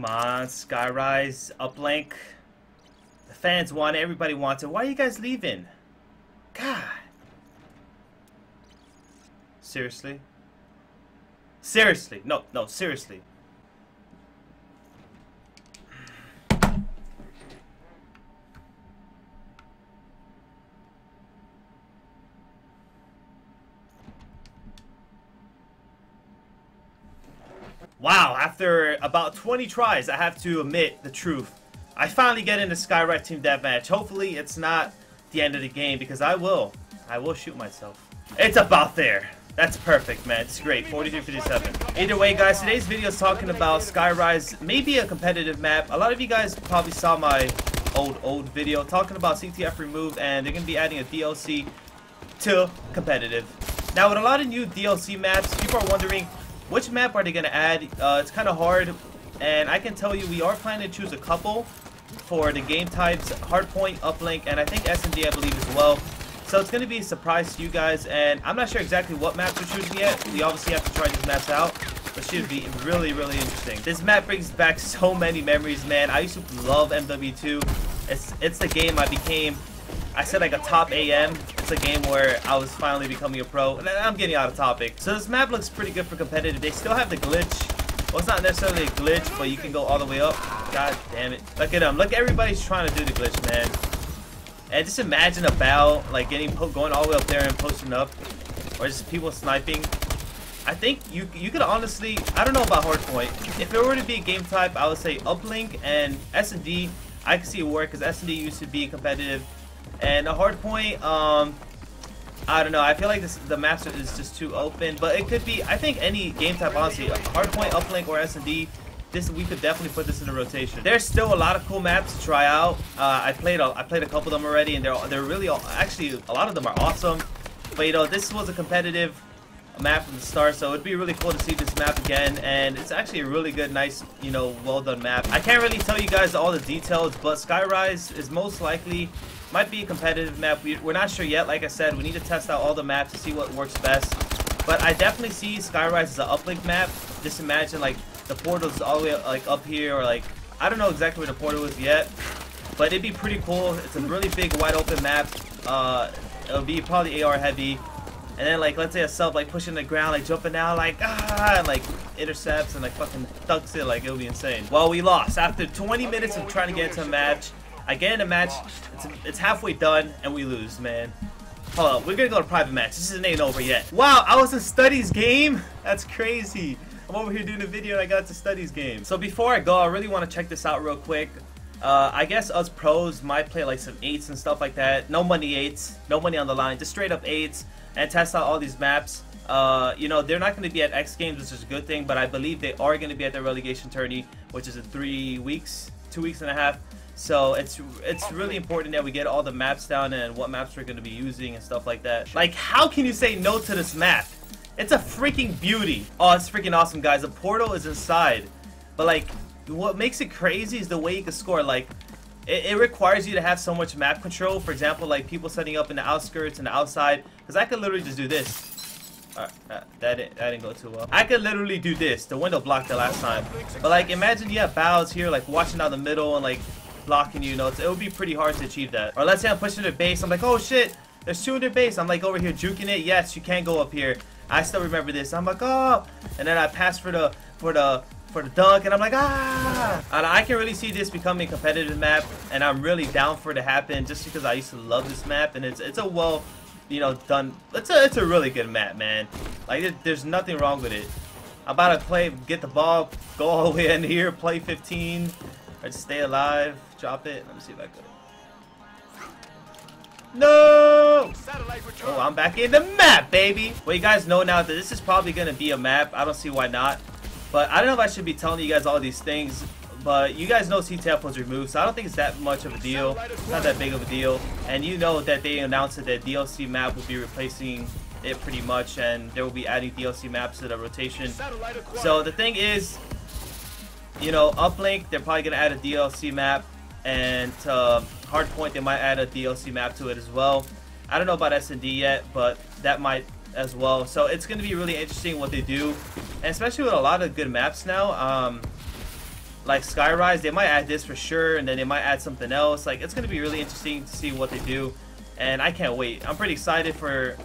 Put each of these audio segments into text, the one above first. Come on, Skyrise, Uplink. The fans want it. Everybody wants it. Why are you guys leaving? God. Seriously? Seriously. No, no, seriously. Wow, after about 20 tries, I have to admit the truth. I finally get into Skyrise Team Deathmatch. Hopefully, it's not the end of the game because I will shoot myself. It's about there. That's perfect, man. It's great. 43-57. Either way, guys, today's video is talking about Skyrise, maybe a competitive map. A lot of you guys probably saw my old video talking about CTF removed, and they're going to be adding a DLC to competitive. Now, with a lot of new DLC maps, people are wondering, which map are they going to add? It's kind of hard, and I can tell you we are planning to choose a couple for the game types, Hardpoint, Uplink, and I think S&D, I believe, as well. So it's going to be a surprise to you guys, and I'm not sure exactly what maps we're choosing yet. We obviously have to try these maps out, but should be really, really interesting. This map brings back so many memories, man. I used to love MW2. It's the game I became. I said like a top AM. It's a game where I was finally becoming a pro. And I'm getting out of topic. So this map looks pretty good for competitive. They still have the glitch. Well, it's not necessarily a glitch, but you can go all the way up. God damn it. Look at them. Look, everybody's trying to do the glitch, man. And just imagine a battle, like going all the way up there and posting up. Or just people sniping. I think you could honestly, I don't know about Hardpoint. If it were to be a game type, I would say Uplink and S&D. I can see it work because S&D used to be competitive. And a Hardpoint, I don't know. I feel like the map is just too open, but it could be. I think any game type, honestly, Hardpoint, Uplink, or S&D. We could definitely put this in a rotation. There's still a lot of cool maps to try out. I played a couple of them already, and they're really all, actually a lot of them are awesome. But you know, this was a competitive map from the start, so it'd be really cool to see this map again. And it's actually a really good, nice, you know, well done map. I can't really tell you guys all the details, but Skyrise is most likely. Might be a competitive map. We're not sure yet. Like I said, we need to test out all the maps to see what works best. But I definitely see Skyrise as an uplink map. Just imagine like the portal's all the way like up here, or like I don't know exactly where the portal is yet. But it'd be pretty cool. It's a really big, wide open map. It'll be probably AR heavy. And then like let's say a sub like pushing the ground, like jumping out, like ah, and like intercepts and like fucking thugs it. Like it'll be insane. Well, we lost after 20 minutes of trying to get into a match. I get in a match, it's halfway done, and we lose, man. Hold on, we're gonna go to private match. This isn't over yet. Wow, I was in Studies game? That's crazy. I'm over here doing a video and I got to Studies game. So before I go, I really wanna check this out real quick. I guess us pros might play like some 8s and stuff like that. No money 8s, no money on the line, just straight up 8s, and test out all these maps. You know, they're not going to be at X Games, which is a good thing, but I believe they are going to be at the relegation tourney, which is in 2 weeks and a half. So it's really important that we get all the maps down and what maps we're going to be using and stuff like that. Like, how can you say no to this map? It's a freaking beauty. Oh, it's freaking awesome, guys. The portal is inside. But, like, what makes it crazy is the way you can score. Like, it requires you to have so much map control. For example, like, people setting up in the outskirts and the outside. Because I could literally just do this. That didn't go too well. I could literally do this. The window blocked the last time. But, like, imagine you have Bows here, like, watching out the middle and, like, blocking you notes. It would be pretty hard to achieve that. Or let's say I'm pushing their base. I'm like, oh shit, there's 2 in their base. I'm like over here juking it. Yes, you can go up here. I still remember this. I'm like, oh, and then I pass for the dunk, and I'm like, ah. And I can really see this becoming a competitive map, and I'm really down for it to happen just because I used to love this map, and it's a well, you know, done. It's a really good map, man. Like there's nothing wrong with it. I'm about to play, get the ball, go all the way in here, play 15. Or just stay alive, drop it. Let me see if I could. No! Oh, I'm back in the map, baby! Well, you guys know now that this is probably going to be a map. I don't see why not. But I don't know if I should be telling you guys all these things. But you guys know CTF was removed, so I don't think it's that much of a deal. It's not that big of a deal. And you know that they announced that the DLC map will be replacing it pretty much. And they will be adding DLC maps to the rotation. So the thing is, you know, Uplink, they're probably going to add a DLC map, and Hardpoint, they might add a DLC map to it as well. I don't know about S&D yet, but that might as well. So it's going to be really interesting what they do, and especially with a lot of good maps now. like Skyrise. They might add this for sure, and then they might add something else. Like, it's gonna be really interesting to see what they do, and I can't wait. I'm pretty excited for.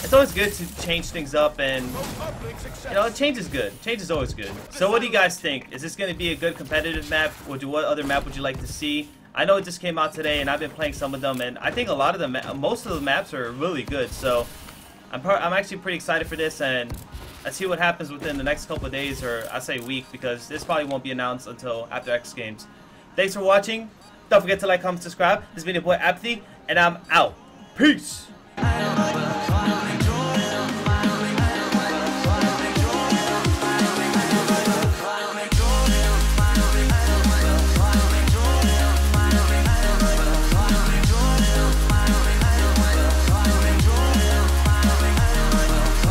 It's always good to change things up, and you know, change is good. Change is always good. So what do you guys think? Is this gonna be a good competitive map? What other map would you like to see? I know it just came out today, and I've been playing some of them, and I think a lot of the most of the maps are really good. So I'm actually pretty excited for this, and let's see what happens within the next couple of days, or I say week, because this probably won't be announced until after X Games. Thanks for watching. Don't forget to like, comment, subscribe. This has been your boy Apathy, and I'm out. Peace.